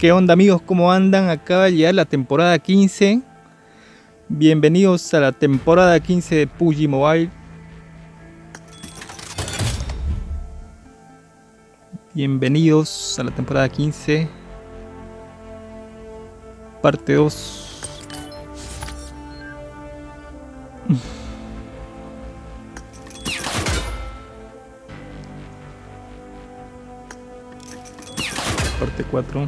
¿Qué onda amigos? ¿Cómo andan? Acaba de llegar la temporada 15. Bienvenidos a la temporada 15 de PUBG Mobile. Bienvenidos a la temporada 15. Parte 2. Parte 4.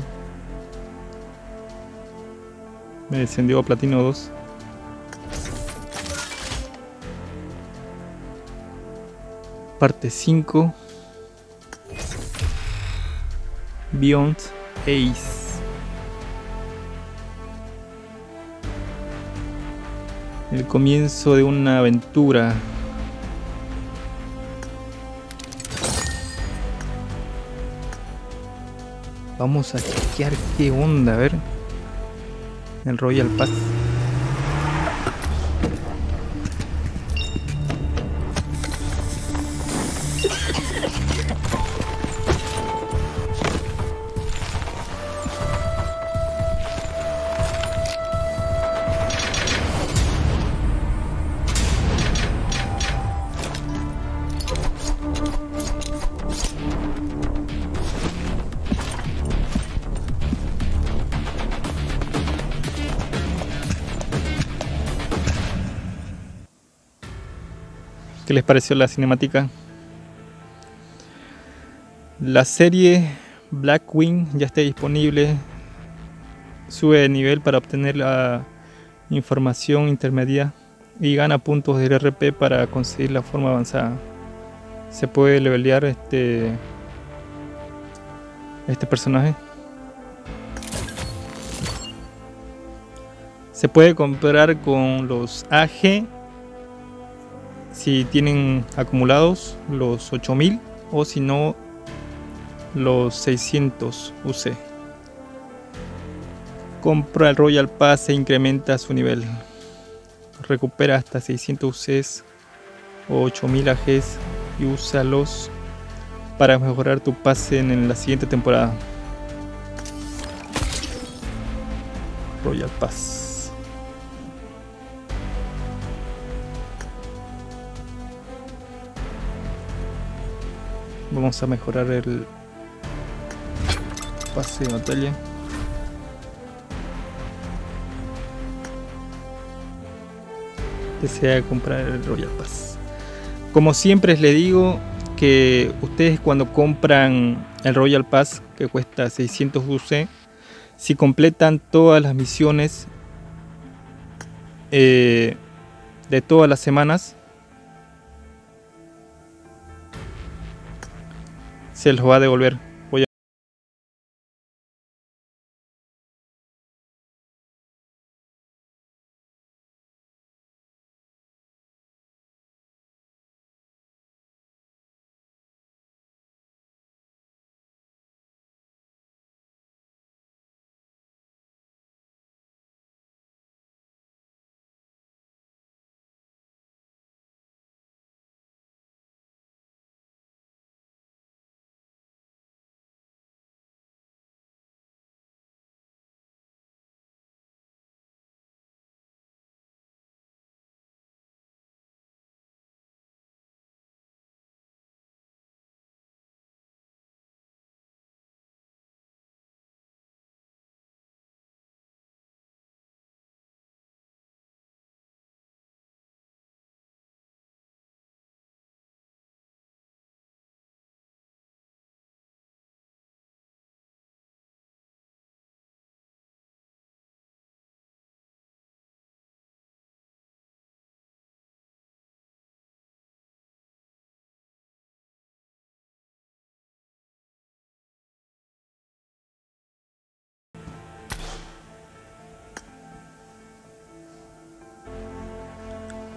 Me descendió a platino 2. Parte 5. Beyond Ace. El comienzo de una aventura. Vamos a chequear qué onda, a ver. El Royal Pass. ¿Qué les pareció la cinemática? La serie Blackwing ya está disponible. Sube de nivel para obtener la información intermedia y gana puntos del RP para conseguir la forma avanzada. Se puede levelear este personaje. Se puede comprar con los AG si tienen acumulados los 8000 o si no los 600 UC. Compra el Royal Pass e incrementa su nivel. Recupera hasta 600 UCs o 8000 AGs y úsalos para mejorar tu pase en la siguiente temporada. Royal Pass. Vamos a mejorar el pase de batalla. Desea comprar el Royal Pass. Como siempre les digo que ustedes cuando compran el Royal Pass, que cuesta 600 UC, si completan todas las misiones de todas las semanas, se los va a devolver.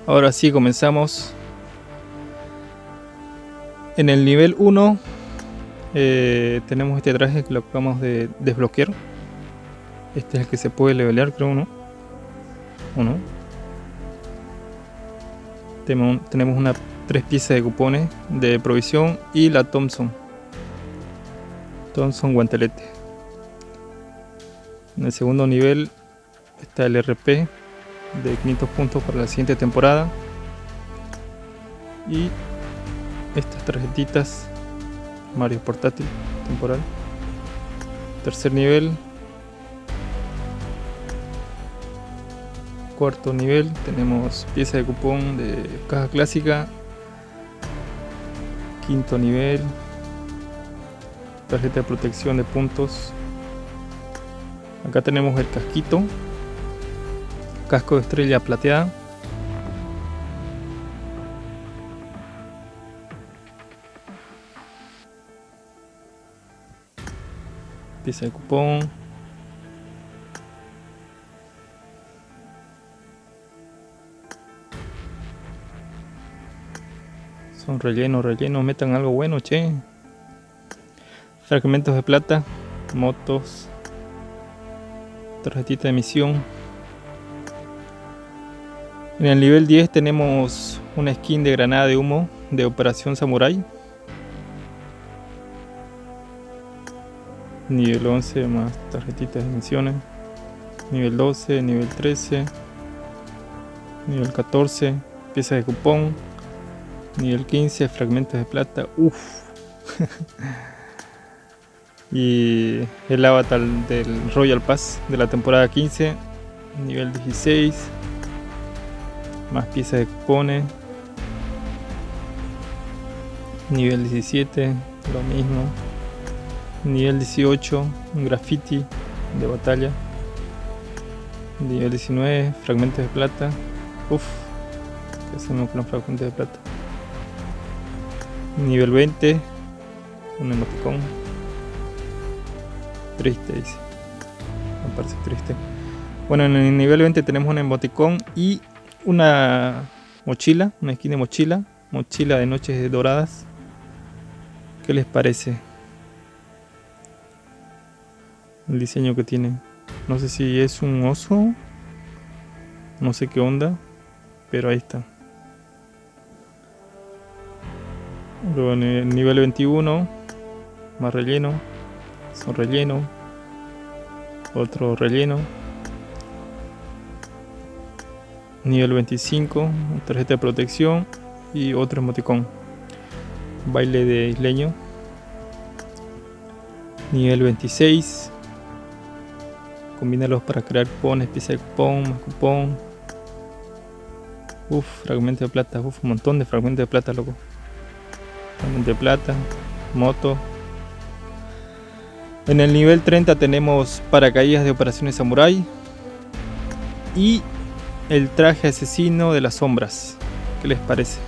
Ahora sí, comenzamos. En el nivel 1 tenemos este traje que lo acabamos de desbloquear. Este es el que se puede levelear, creo, ¿no? ¿O no? Tenemos unas 3 piezas de cupones de provisión y la Thompson guantelete. En el segundo nivel está el RP de 500 puntos para la siguiente temporada. Y estas tarjetitas Mario portátil temporal. Tercer nivel. Cuarto nivel tenemos pieza de cupón de caja clásica. Quinto nivel, tarjeta de protección de puntos. Acá tenemos el casquito, casco de estrella plateada. Pieza de cupón. Son relleno, metan algo bueno, che. Fragmentos de plata, motos, tarjetita de misión. En el nivel 10 tenemos una skin de granada de humo de Operación Samurai. Nivel 11 más tarjetitas de misiones. Nivel 12, nivel 13, nivel 14, piezas de cupón. Nivel 15, fragmentos de plata, uff. Y el avatar del Royal Pass de la temporada 15. Nivel 16, más piezas de cupones. Nivel 17, lo mismo. Nivel 18, un graffiti de batalla. Nivel 19, fragmentos de plata. Uff, ¿qué hacemos con los fragmentos de plata? Nivel 20, un emoticón triste, dice. Me parece triste. Bueno, en el nivel 20 tenemos un emoticón y una mochila, una skin de mochila, mochila de noches doradas. ¿Qué les parece el diseño que tiene? No sé si es un oso, no sé qué onda, pero ahí está. Luego en el nivel 21, más relleno, son relleno, otro relleno. Nivel 25, tarjeta de protección y otro emoticón, baile de isleño. Nivel 26, combínalos para crear cupones, pieza de cupón, más cupón. Uff, fragmento de plata, uff, un montón de fragmentos de plata, loco. De plata, moto. En el nivel 30 tenemos paracaídas de Operaciones Samurai y el traje asesino de las sombras. ¿Qué les parece?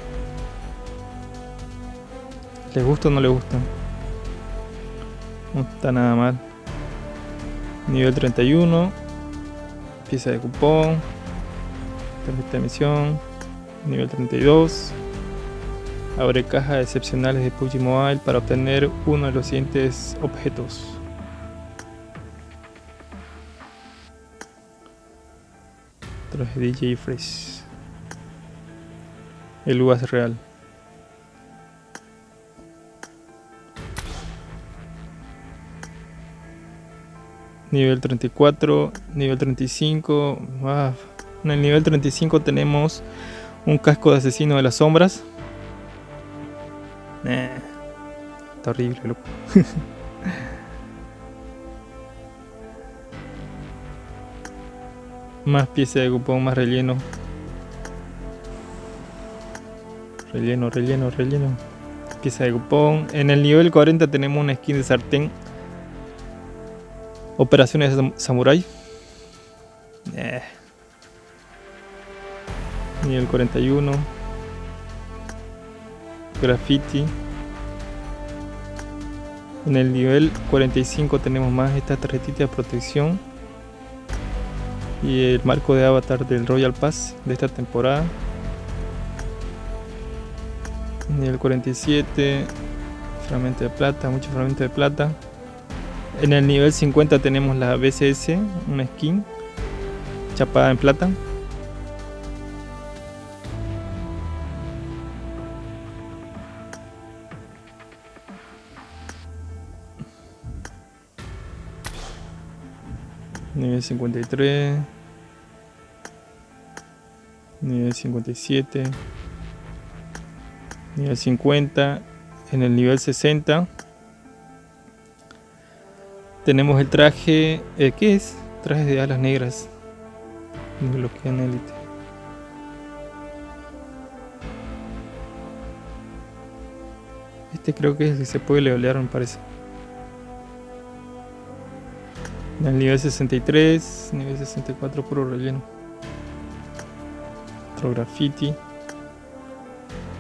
¿Les gusta o no les gusta? No está nada mal. Nivel 31, pieza de cupón, tarjeta de misión. Nivel 32, abre cajas excepcionales de PUBG Mobile para obtener uno de los siguientes objetos. Traje DJ Freeze. El UAS real. Nivel 34, nivel 35. Wow. En el nivel 35 tenemos un casco de asesino de las sombras. Está horrible, loco. Más piezas de cupón, más relleno. Relleno. Pieza de cupón. En el nivel 40 tenemos una skin de sartén. Operaciones Samurai. Nivel 41. Graffiti. En el nivel 45 tenemos más esta tarjetita de protección y el marco de avatar del Royal Pass de esta temporada. Nivel 47, fragmento de plata, mucho fragmento de plata. En el nivel 50 tenemos la BCS, una skin chapada en plata. nivel 53, nivel 57, nivel 50. En el nivel 60 tenemos el traje, ¿qué es? Traje de alas negras, me bloquean élite. Este creo que es el que se puede levelear, me parece. En el nivel 63, nivel 64 puro relleno. Otro graffiti.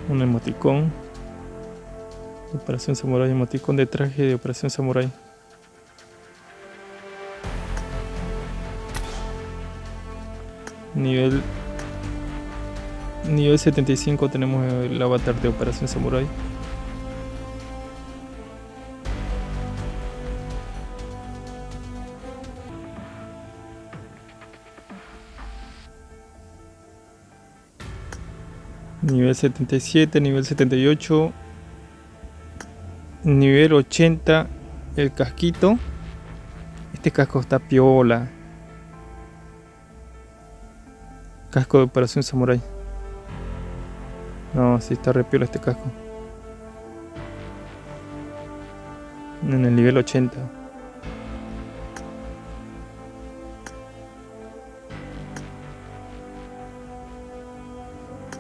Un emoticón. Operación Samurai, emoticón de traje de Operación Samurai. Nivel 75 tenemos el avatar de Operación Samurai. Nivel 77, nivel 78, nivel 80, el casquito. Este casco está piola. Casco de Operación Samurai. No, sí está re piola este casco. En el nivel 80.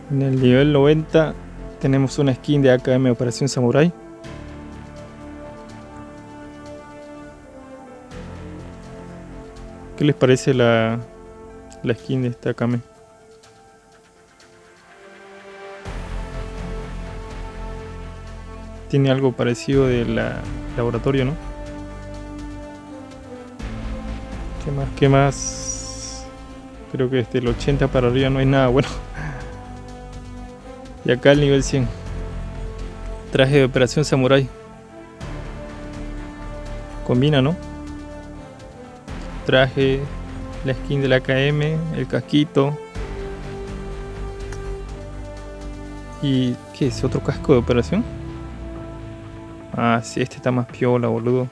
En el nivel 90 tenemos una skin de AKM Operación Samurai. ¿Qué les parece la skin de esta AKM? Tiene algo parecido de la laboratorio, ¿no? ¿Qué más? ¿Qué más? Creo que desde el 80 para arriba no hay nada bueno. Y acá el nivel 100. Traje de Operación Samurai. Combina, ¿no? Traje, la skin de la AKM, el casquito. ¿Y qué es? ¿Otro casco de operación? Ah, sí, este está más piola, boludo.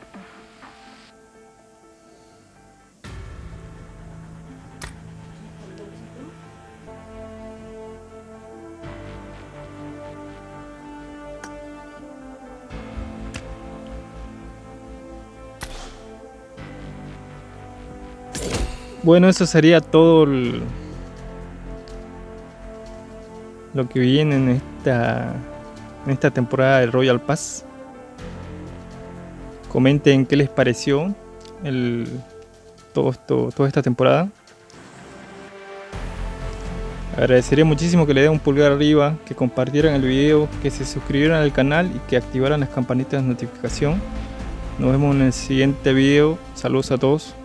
Bueno, eso sería todo lo que viene en esta temporada de Royal Pass. Comenten qué les pareció toda esta temporada. Agradecería muchísimo que le den un pulgar arriba, que compartieran el video, que se suscribieran al canal y que activaran las campanitas de notificación. Nos vemos en el siguiente video. Saludos a todos.